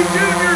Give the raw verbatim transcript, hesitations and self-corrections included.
you do.